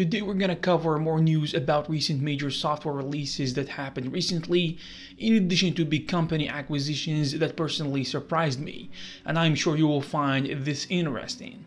Today we're gonna cover more news about recent major software releases that happened recently, in addition to big company acquisitions that personally surprised me, and I'm sure you will find this interesting.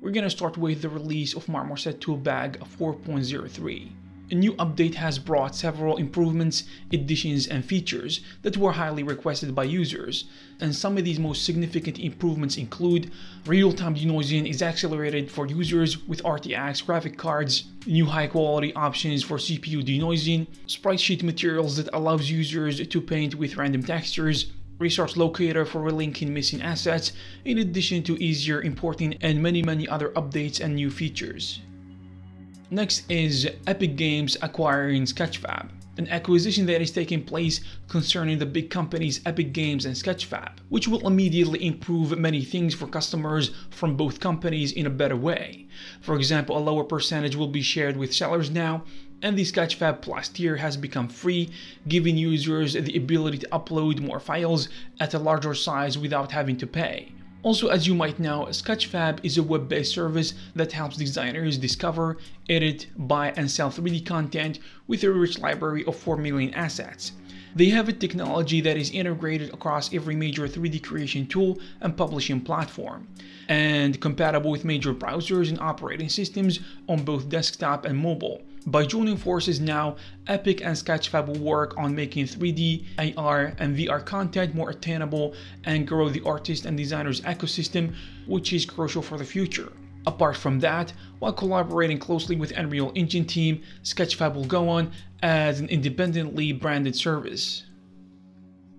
We're gonna start with the release of Marmoset Toolbag 4.03. A new update has brought several improvements, additions, and features that were highly requested by users, and some of these most significant improvements include real-time denoising is accelerated for users with RTX graphic cards, new high-quality options for CPU denoising, sprite sheet materials that allows users to paint with random textures, resource locator for relinking missing assets, in addition to easier importing and many other updates and new features. Next is Epic Games acquiring Sketchfab, an acquisition that is taking place concerning the big companies Epic Games and Sketchfab, which will immediately improve many things for customers from both companies in a better way. For example, a lower percentage will be shared with sellers now, and the Sketchfab Plus tier has become free, giving users the ability to upload more files at a larger size without having to pay. Also, as you might know, Sketchfab is a web-based service that helps designers discover, edit, buy, and sell 3D content with a rich library of 4 million assets. They have a technology that is integrated across every major 3D creation tool and publishing platform, and compatible with major browsers and operating systems on both desktop and mobile. By joining forces now, Epic and Sketchfab will work on making 3D, AR, and VR content more attainable and grow the artist and designer's ecosystem, which is crucial for the future. Apart from that, while collaborating closely with Unreal Engine team, Sketchfab will go on as an independently branded service.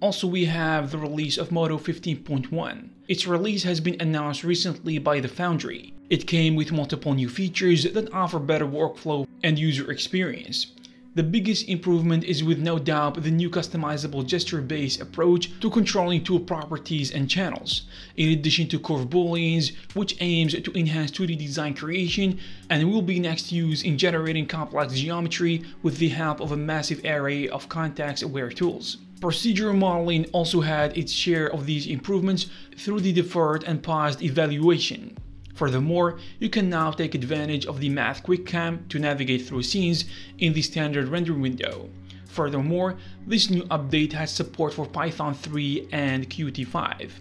Also, we have the release of Modo 15.1. Its release has been announced recently by the Foundry. It came with multiple new features that offer better workflow and user experience. The biggest improvement is with no doubt the new customizable gesture-based approach to controlling tool properties and channels, in addition to curve booleans, which aims to enhance 2D design creation and will be next used in generating complex geometry with the help of a massive array of context-aware tools. Procedural modeling also had its share of these improvements through the deferred and paused evaluation. Furthermore, you can now take advantage of the MaxQuickCam to navigate through scenes in the standard render window. Furthermore, this new update has support for Python 3 and Qt5.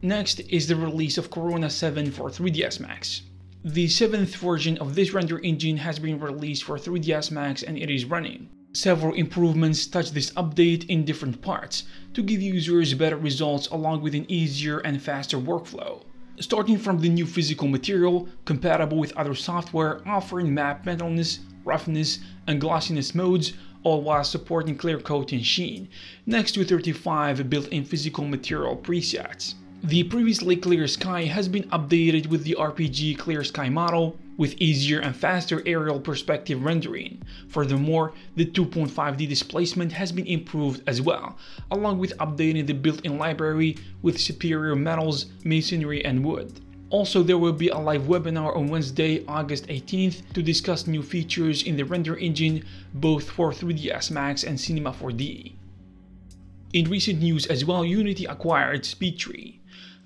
Next is the release of Corona 7 for 3ds Max. The 7th version of this render engine has been released for 3ds Max and it is running. Several improvements touch this update in different parts to give users better results along with an easier and faster workflow. Starting from the new physical material, compatible with other software, offering matte metalness, roughness, and glossiness modes, all while supporting clear coat and sheen, next to 35 built-in physical material presets. The previously clear sky has been updated with the RPG clear sky model, with easier and faster aerial perspective rendering. Furthermore, the 2.5D displacement has been improved as well, along with updating the built-in library with superior metals, masonry, and wood. Also, there will be a live webinar on Wednesday, August 18th to discuss new features in the render engine, both for 3ds Max and Cinema 4D. In recent news as well, Unity acquired SpeedTree.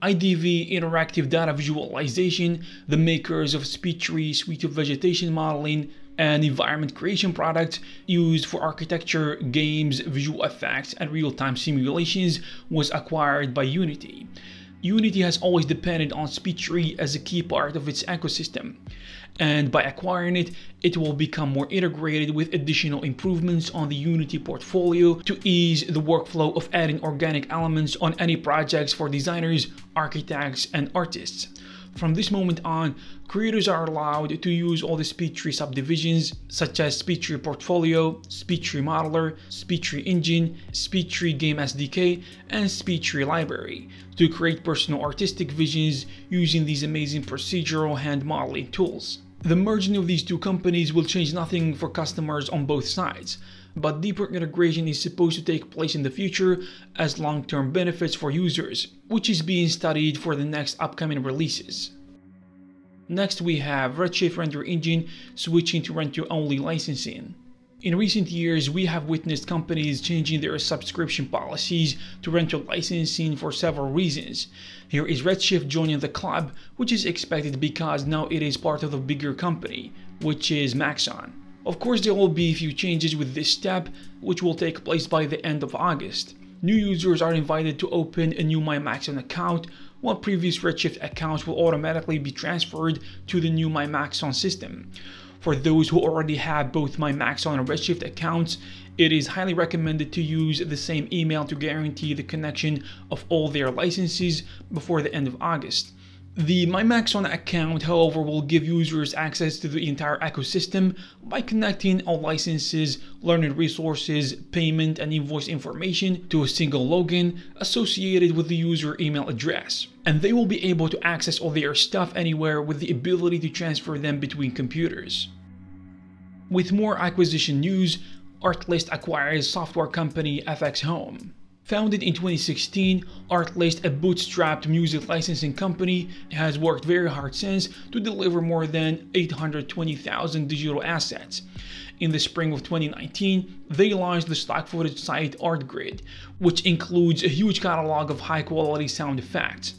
IDV Interactive Data Visualization, the makers of SpeedTree suite of vegetation modeling and environment creation products used for architecture, games, visual effects, and real-time simulations, was acquired by Unity. Unity has always depended on SpeedTree as a key part of its ecosystem, and by acquiring it, it will become more integrated with additional improvements on the Unity portfolio to ease the workflow of adding organic elements on any projects for designers, architects, and artists. From this moment on, creators are allowed to use all the SpeedTree subdivisions such as SpeedTree Portfolio, SpeedTree Modeler, SpeedTree Engine, SpeedTree Game SDK, and SpeedTree Library to create personal artistic visions using these amazing procedural hand modeling tools. The merging of these two companies will change nothing for customers on both sides, but deeper integration is supposed to take place in the future as long-term benefits for users, which is being studied for the next upcoming releases. Next, we have Redshift Render Engine switching to rent-to-only licensing. In recent years, we have witnessed companies changing their subscription policies to rental licensing for several reasons. Here is Redshift joining the club, which is expected because now it is part of the bigger company, which is Maxon. Of course, there will be a few changes with this step, which will take place by the end of August. New users are invited to open a new MyMaxon account, while previous Redshift accounts will automatically be transferred to the new MyMaxon system. For those who already have both MyMaxon and Redshift accounts, it is highly recommended to use the same email to guarantee the connection of all their licenses before the end of August. The MyMaxon account, however, will give users access to the entire ecosystem by connecting all licenses, learning resources, payment and invoice information to a single login associated with the user email address. And they will be able to access all their stuff anywhere with the ability to transfer them between computers. With more acquisition news, Artlist acquires software company FXhome. Founded in 2016, Artlist, a bootstrapped music licensing company, has worked very hard since to deliver more than 820,000 digital assets. In the spring of 2019, they launched the stock footage site Artgrid, which includes a huge catalog of high-quality sound effects.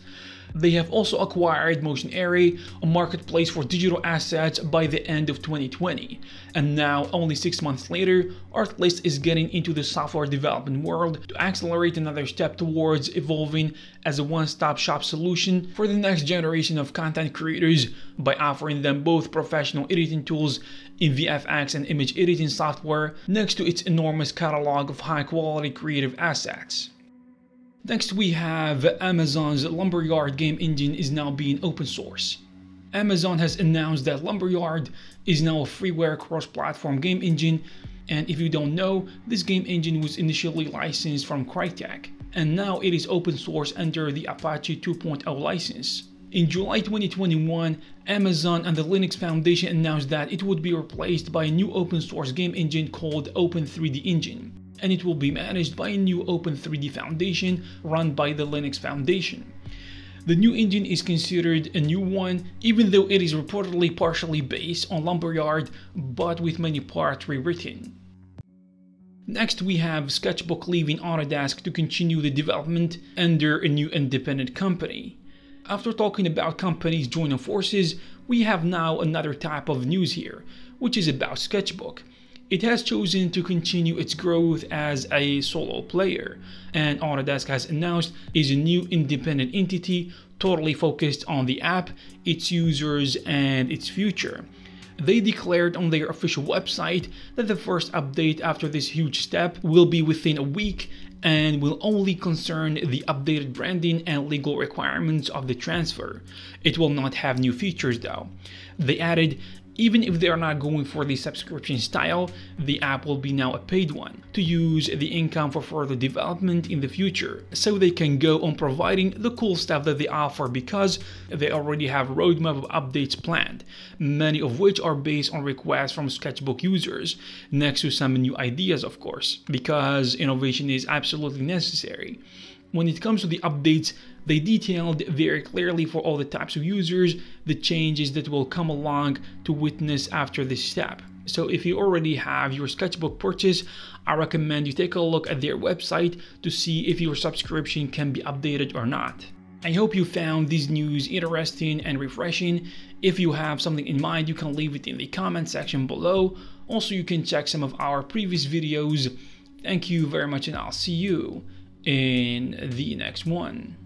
They have also acquired Motion Array, a marketplace for digital assets, by the end of 2020. And now, only 6 months later, Artlist is getting into the software development world to accelerate another step towards evolving as a one-stop shop solution for the next generation of content creators by offering them both professional editing tools in VFX and image editing software next to its enormous catalog of high-quality creative assets. Next we have Amazon's Lumberyard game engine is now being open source. Amazon has announced that Lumberyard is now a freeware cross-platform game engine, and if you don't know, this game engine was initially licensed from Crytek, and now it is open source under the Apache 2.0 license. In July 2021, Amazon and the Linux Foundation announced that it would be replaced by a new open source game engine called Open3D Engine, and it will be managed by a new Open3D Foundation run by the Linux Foundation. The new engine is considered a new one, even though it is reportedly partially based on Lumberyard, but with many parts rewritten. Next we have Sketchbook leaving Autodesk to continue the development under a new independent company. After talking about companies joining forces, we have now another type of news here, which is about Sketchbook. It has chosen to continue its growth as a solo player, and Autodesk has announced is a new independent entity totally focused on the app, its users, and its future. They declared on their official website that the first update after this huge step will be within a week and will only concern the updated branding and legal requirements of the transfer. It will not have new features though. They added, even if they are not going for the subscription style, the app will be now a paid one to use the income for further development in the future, so they can go on providing the cool stuff that they offer because they already have a roadmap of updates planned, many of which are based on requests from Sketchbook users, next to some new ideas of course, because innovation is absolutely necessary. When it comes to the updates, they detailed very clearly for all the types of users the changes that will come along to witness after this step. So if you already have your Sketchbook purchase, I recommend you take a look at their website to see if your subscription can be updated or not. I hope you found these news interesting and refreshing. If you have something in mind, you can leave it in the comment section below. Also, you can check some of our previous videos. Thank you very much, and I'll see you in the next one.